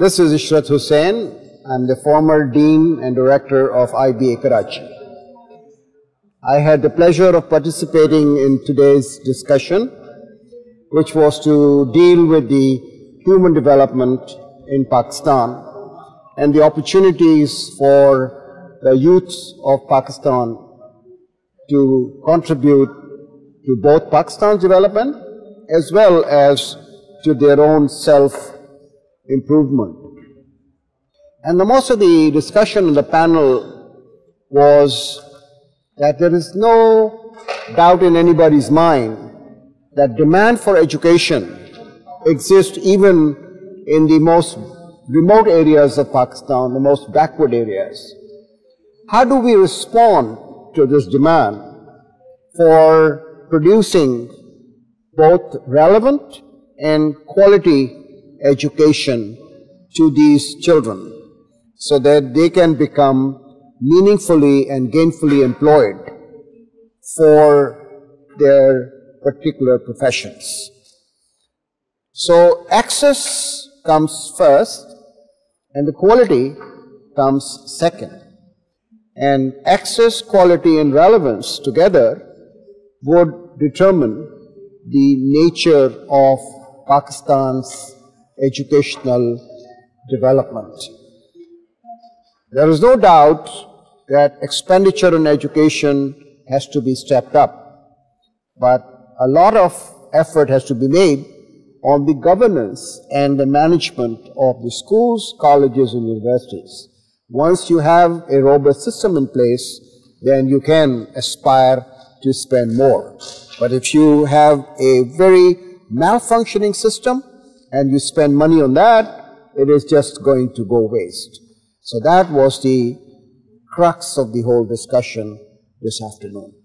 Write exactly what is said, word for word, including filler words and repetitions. This is Ishrat Husain. I'm the former Dean and Director of I B A Karachi. I had the pleasure of participating in today's discussion, which was to deal with the human development in Pakistan and the opportunities for the youth of Pakistan to contribute to both Pakistan's development as well as to their own self-improvement. And the most of the discussion in the panel was that there is no doubt in anybody's mind that demand for education exists even in the most remote areas of Pakistan, the most backward areas. How do we respond to this demand for producing both relevant and quality education to these children so that they can become meaningfully and gainfully employed for their particular professions? So access comes first and the quality comes second. And access, quality and relevance together would determine the nature of Pakistan's educational development. There is no doubt that expenditure on education has to be stepped up, but a lot of effort has to be made on the governance and the management of the schools, colleges and universities. Once you have a robust system in place, then you can aspire to spend more. But if you have a very malfunctioning system and you spend money on that, it is just going to go waste. So that was the crux of the whole discussion this afternoon.